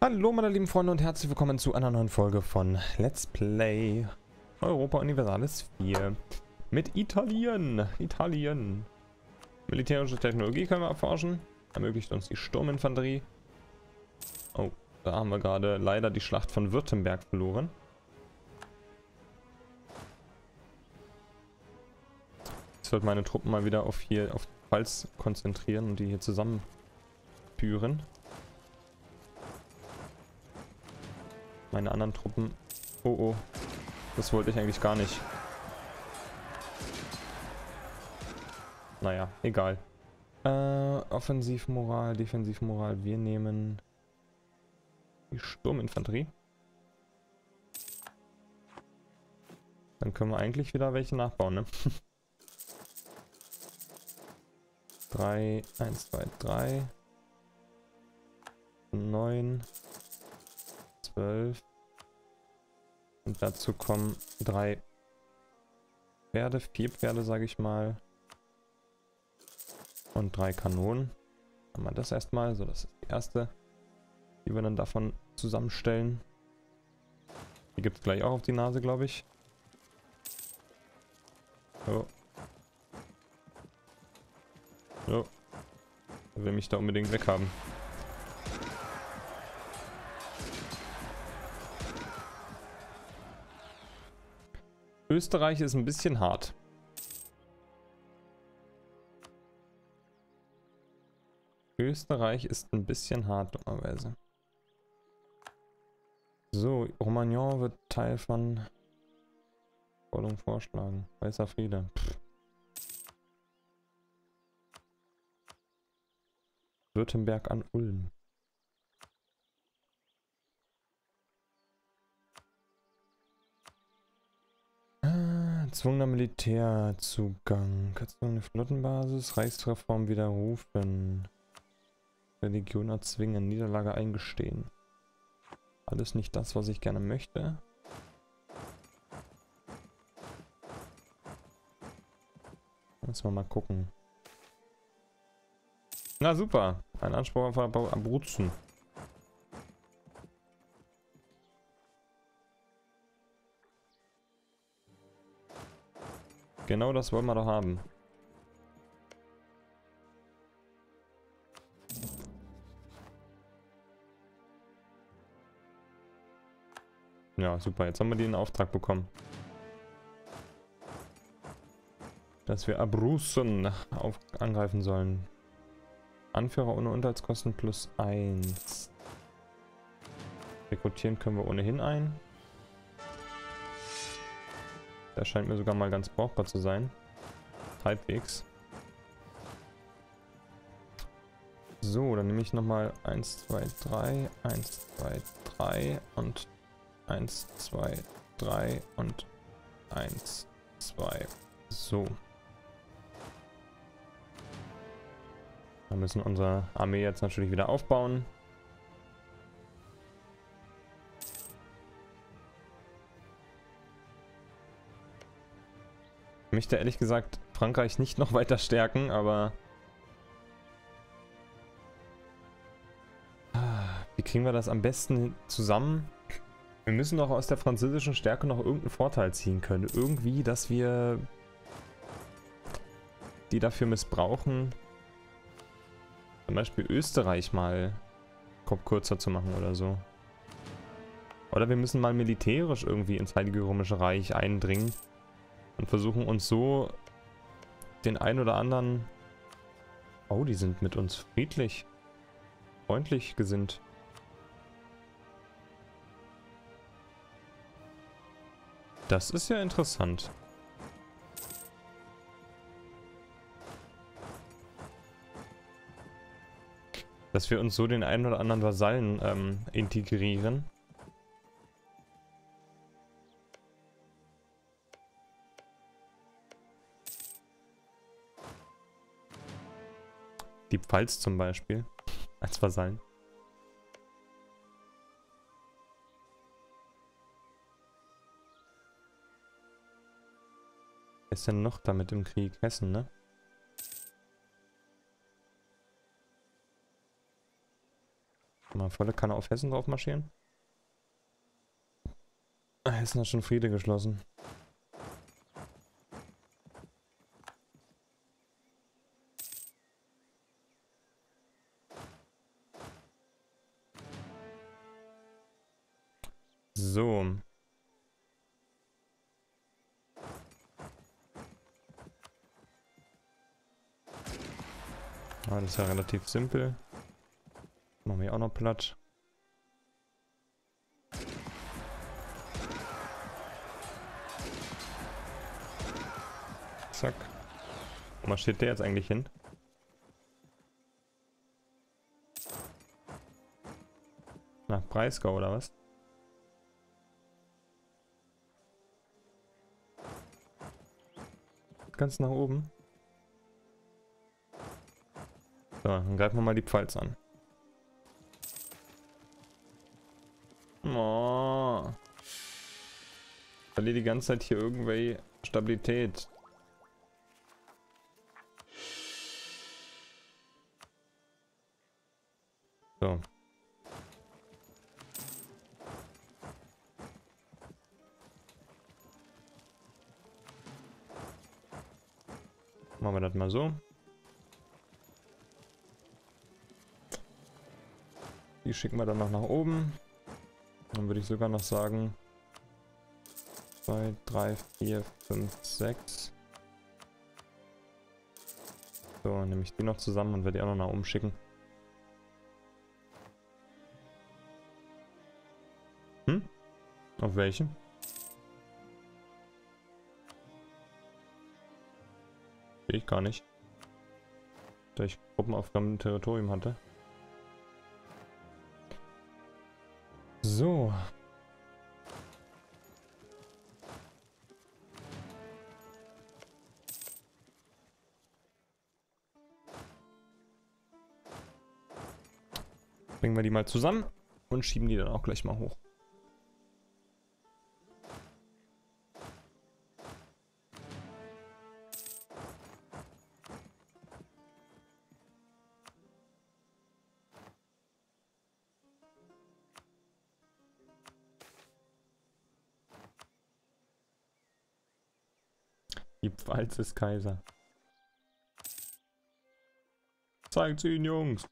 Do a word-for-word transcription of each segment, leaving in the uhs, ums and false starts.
Hallo meine lieben Freunde und herzlich willkommen zu einer neuen Folge von Let's Play Europa Universalis vier mit Italien. Italien. Militärische Technologie können wir erforschen. Ermöglicht uns die Sturminfanterie. Oh, da haben wir gerade leider die Schlacht von Württemberg verloren. Jetzt wird meine Truppen mal wieder auf hier auf Pfalz konzentrieren und die hier zusammenführen. Meine anderen Truppen. Oh oh. Das wollte ich eigentlich gar nicht. Naja, egal. Äh, Offensivmoral, Defensivmoral. Wir nehmen die Sturminfanterie. Dann können wir eigentlich wieder welche nachbauen, ne? drei, eins, zwei, drei, neun, zwölf. Und dazu kommen drei Pferde, vier Pferde, sage ich mal. Und drei Kanonen. Haben wir das erstmal. So, das ist die erste, die wir dann davon zusammenstellen. Die gibt es gleich auch auf die Nase, glaube ich. So. So. Ich will mich da unbedingt weghaben. Österreich ist ein bisschen hart. Österreich ist ein bisschen hart, dummerweise. So, Romagnon wird Teil von Volum vorschlagen. Weißer Friede. Pff. Württemberg an Ulm. Erzwungener Militärzugang, erzwungene Flottenbasis, Reichsreform widerrufen, Religion erzwingen, Niederlage eingestehen. Alles nicht das, was ich gerne möchte. Müssen wir mal gucken. Na super, ein Anspruch auf Abruzzen. Genau das wollen wir doch haben. Ja, super. Jetzt haben wir die in Auftrag bekommen. Dass wir Abruzzen auf angreifen sollen. Anführer ohne Unterhaltskosten plus eins. Rekrutieren können wir ohnehin ein. Das scheint mir sogar mal ganz brauchbar zu sein. Halbwegs. So, dann nehme ich nochmal eins, zwei, drei, eins, zwei, drei und eins, zwei, drei und eins, zwei. So. Wir müssen unsere Armee jetzt natürlich wieder aufbauen. Ich möchte ehrlich gesagt Frankreich nicht noch weiter stärken, aber wie kriegen wir das am besten zusammen? Wir müssen doch aus der französischen Stärke noch irgendeinen Vorteil ziehen können. Irgendwie, dass wir die dafür missbrauchen, zum Beispiel Österreich mal Kopf kürzer zu machen oder so. Oder wir müssen mal militärisch irgendwie ins Heilige Römische Reich eindringen. Und versuchen uns so den ein oder anderen... Oh, die sind mit uns friedlich. Freundlich gesinnt. Das ist ja interessant. Dass wir uns so den ein oder anderen Vasallen ähm, integrieren. Die Pfalz zum Beispiel, als Vasallen. Wer ist denn noch damit im Krieg? Hessen, ne? Mal volle Kanne auf Hessen drauf marschieren. Hessen hat schon Friede geschlossen. So. Ah, das ist ja relativ simpel. Machen wir auch noch platt. Zack. Wo steht der jetzt eigentlich hin? Nach Breisgau oder was? Ganz nach oben. So, dann greifen wir mal die Pfalz an. Oh. Ich verliere die ganze Zeit hier irgendwie Stabilität. So. Machen wir das mal so. Die schicken wir dann noch nach oben. Dann würde ich sogar noch sagen, zwei, drei, vier, fünf, sechs. So, nehme ich die noch zusammen und werde die auch noch nach oben schicken. Hm? Auf welche? Ich gar nicht. Da ich Gruppenaufgaben im Territorium hatte. So. Bringen wir die mal zusammen und schieben die dann auch gleich mal hoch. Pfalz ist Kaiser. Zeigt's ihnen, Jungs!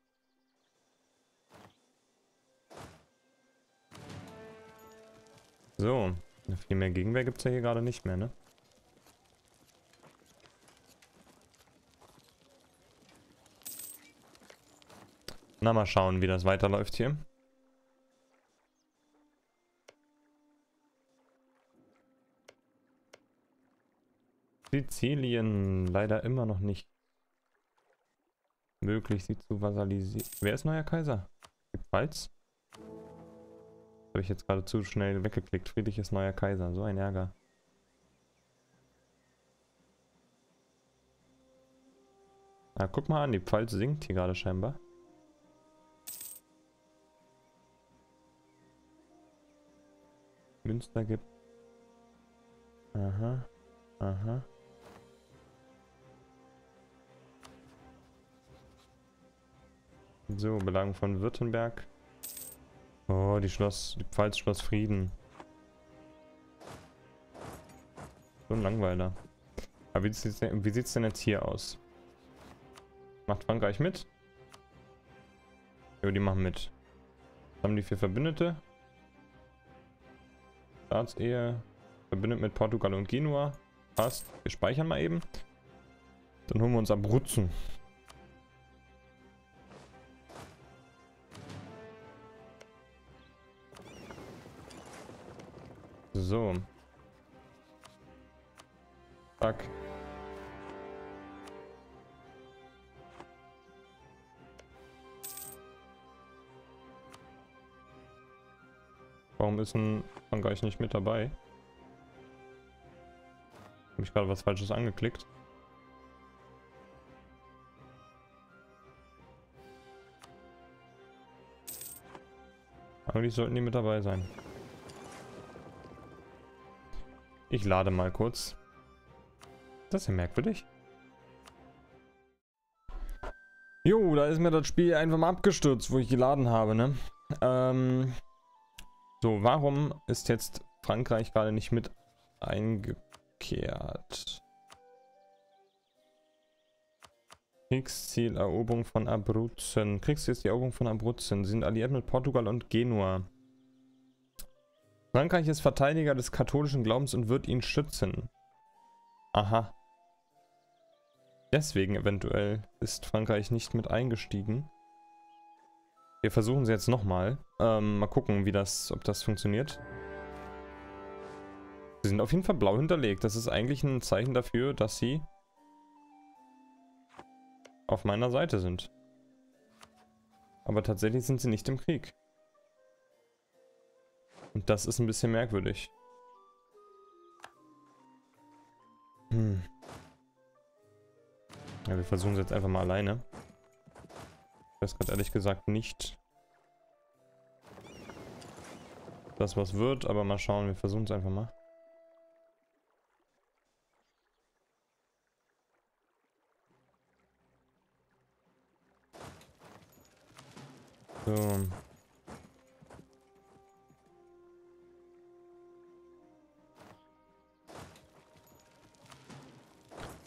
So, viel mehr Gegenwehr gibt's ja hier gerade nicht mehr, ne? Na, mal schauen, wie das weiterläuft hier. Sizilien, leider immer noch nicht möglich, sie zu vasalisieren. Wer ist neuer Kaiser? Die Pfalz? Habe ich jetzt gerade zu schnell weggeklickt. Friedrich ist neuer Kaiser. So ein Ärger. Ah, guck mal an, die Pfalz sinkt hier gerade scheinbar. Münster gibt. Aha. Aha. So, Belagerung von Württemberg. Oh, die Schloss, die Pfalz Schloss Frieden. So ein Langweiler. Aber wie sieht's denn, wie sieht's denn jetzt hier aus? Macht Frankreich mit? Jo, die machen mit. Jetzt haben die vier Verbündete. Staatsehe. Verbündet mit Portugal und Genua. Passt. Wir speichern mal eben. Dann holen wir uns Abruzzen. So. Zack. Warum ist denn Frankreich nicht mit dabei? Habe ich gerade was Falsches angeklickt? Eigentlich sollten die mit dabei sein. Ich lade mal kurz. Das ist ja merkwürdig. Jo, da ist mir das Spiel einfach mal abgestürzt, wo ich geladen habe, ne? Ähm, so, warum ist jetzt Frankreich gerade nicht mit eingekehrt? Kriegsziel, Eroberung von Abruzzen. Kriegsziel ist die Eroberung von Abruzzen. Sie sind alliiert mit Portugal und Genua. Frankreich ist Verteidiger des katholischen Glaubens und wird ihn schützen. Aha. Deswegen eventuell ist Frankreich nicht mit eingestiegen. Wir versuchen sie jetzt nochmal. Ähm, mal gucken, wie das, ob das funktioniert. Sie sind auf jeden Fall blau hinterlegt. Das ist eigentlich ein Zeichen dafür, dass sie auf meiner Seite sind. Aber tatsächlich sind sie nicht im Krieg. Und das ist ein bisschen merkwürdig. Hm. Ja, wir versuchen es jetzt einfach mal alleine. Ich weiß gerade ehrlich gesagt nicht, das was wird, aber mal schauen, wir versuchen es einfach mal. So.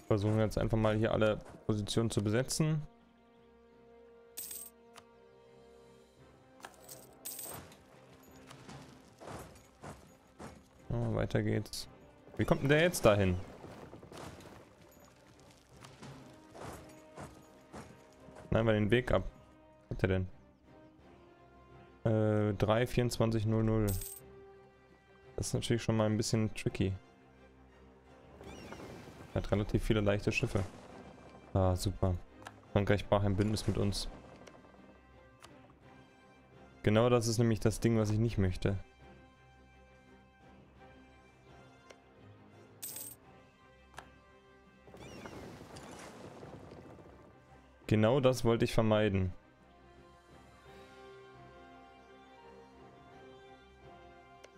Versuchen jetzt einfach mal hier alle Positionen zu besetzen. Oh, weiter geht's. Wie kommt denn der jetzt dahin? Nein, wir den Weg ab. Was hat der denn? Äh, drei vierundzwanzig null null. Das ist natürlich schon mal ein bisschen tricky. Hat relativ viele leichte Schiffe. Ah, super. Frankreich brach ein Bündnis mit uns. Genau das ist nämlich das Ding, was ich nicht möchte. Genau das wollte ich vermeiden.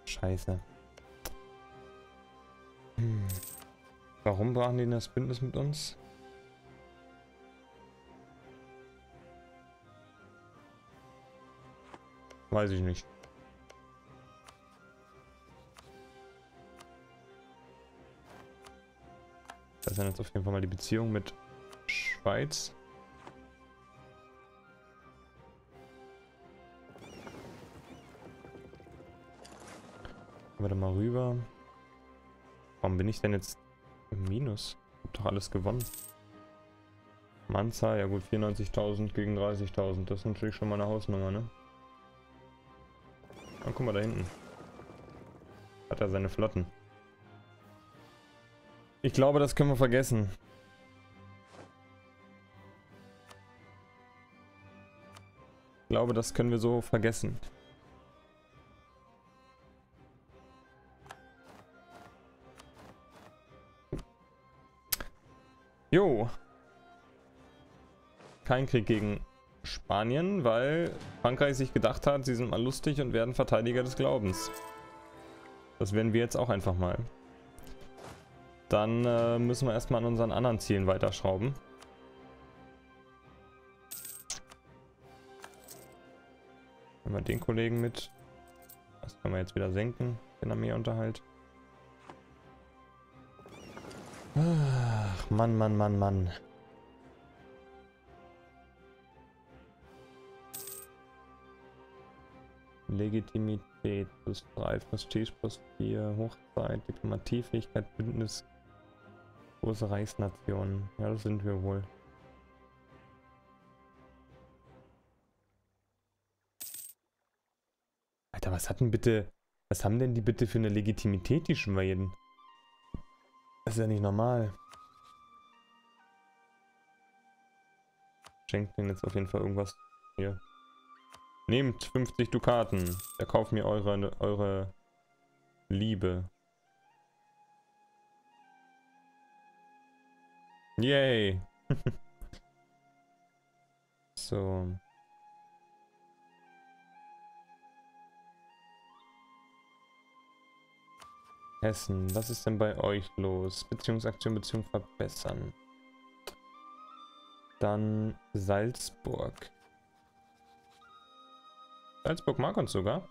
Scheiße. Hm. Warum brachen die das Bündnis mit uns? Weiß ich nicht. Das ist jetzt auf jeden Fall mal die Beziehung mit Schweiz. Gehen wir da mal rüber. Warum bin ich denn jetzt Minus? Hab doch alles gewonnen. Manza, ja gut, vierundneunzigtausend gegen dreißigtausend. Das ist natürlich schon mal eine Hausnummer, ne? Ah, guck mal da hinten. Hat er seine Flotten. Ich glaube, das können wir vergessen. Ich glaube, das können wir so vergessen. Jo. Kein Krieg gegen Spanien, weil Frankreich sich gedacht hat, sie sind mal lustig und werden Verteidiger des Glaubens. Das werden wir jetzt auch einfach mal. Dann äh, müssen wir erstmal an unseren anderen Zielen weiterschrauben. Nehmen wir den Kollegen mit. Das können wir jetzt wieder senken, den Armeeunterhalt. Ach, Mann, Mann, Mann, Mann. Legitimität plus drei, Prestige plus vier, Hochzeit, Diplomatiefähigkeit, Bündnis, große Reichsnationen. Ja, das sind wir wohl. Alter, was hatten bitte, was haben denn die bitte für eine Legitimität, die Schweden? Das ist ja nicht normal. Schenkt denen jetzt auf jeden Fall irgendwas hier. Nehmt fünfzig Dukaten. Verkauft mir eure, eure Liebe. Yay. So. Hessen, was ist denn bei euch los? Beziehungsaktion, Beziehung verbessern. Dann Salzburg. Salzburg mag uns sogar.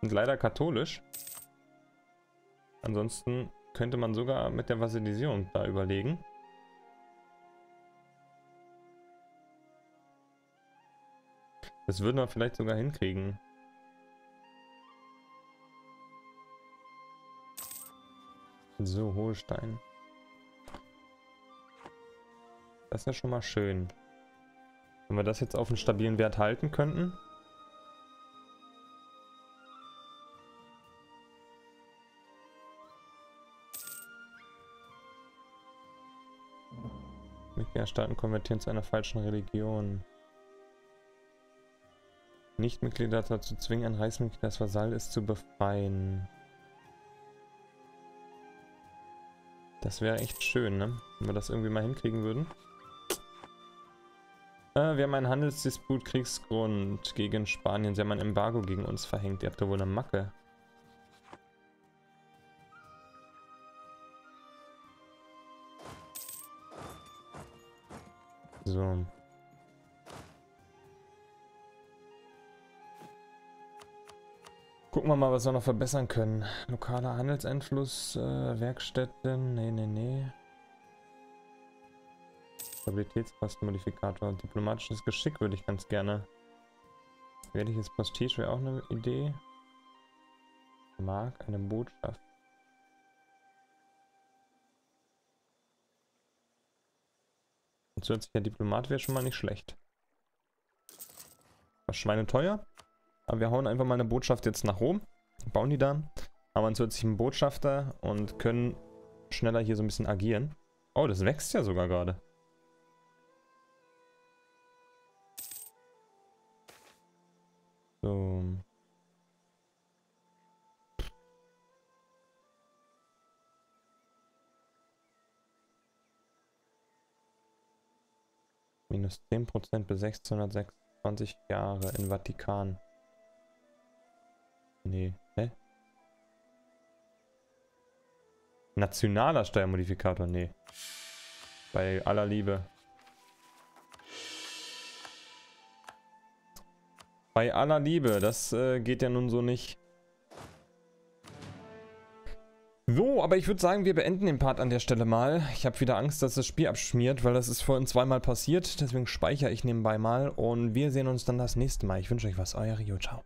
Und leider katholisch. Ansonsten könnte man sogar mit der Vasilisierung da überlegen. Das würden wir vielleicht sogar hinkriegen. So, Hohlstein. Das ist ja schon mal schön. Wenn wir das jetzt auf einen stabilen Wert halten könnten. Mitgliederstaaten konvertieren zu einer falschen Religion. Nichtmitglieder dazu zwingen, ein Reichsmitglied, das Vasall ist, zu befreien. Das wäre echt schön, ne? Wenn wir das irgendwie mal hinkriegen würden. Äh, wir haben einen Handelsdisput, Kriegsgrund gegen Spanien. Sie haben ein Embargo gegen uns verhängt. Ihr habt da wohl eine Macke. So. Gucken wir mal, was wir noch verbessern können. Lokaler Handelseinfluss, äh, Werkstätten, nee, nee, nee. Stabilitätskostenmodifikator, diplomatisches Geschick würde ich ganz gerne. Wertliches Prestige wäre auch eine Idee. Mark, eine Botschaft. Ein zusätzlicher Diplomat wäre schon mal nicht schlecht. Was schweineteuer? Aber wir hauen einfach mal eine Botschaft jetzt nach Rom, bauen die dann, haben einen zusätzlichen Botschafter und können schneller hier so ein bisschen agieren. Oh, das wächst ja sogar gerade. So. Minus zehn Prozent bis sechshundertsechsundzwanzig Jahre in Vatikan. Nee, hä? Nationaler Steuermodifikator, nee. Bei aller Liebe. Bei aller Liebe, das äh, geht ja nun so nicht. So, aber ich würde sagen, wir beenden den Part an der Stelle mal. Ich habe wieder Angst, dass das Spiel abschmiert, weil das ist vorhin zweimal passiert. Deswegen speichere ich nebenbei mal und wir sehen uns dann das nächste Mal. Ich wünsche euch was, euer Rio, ciao.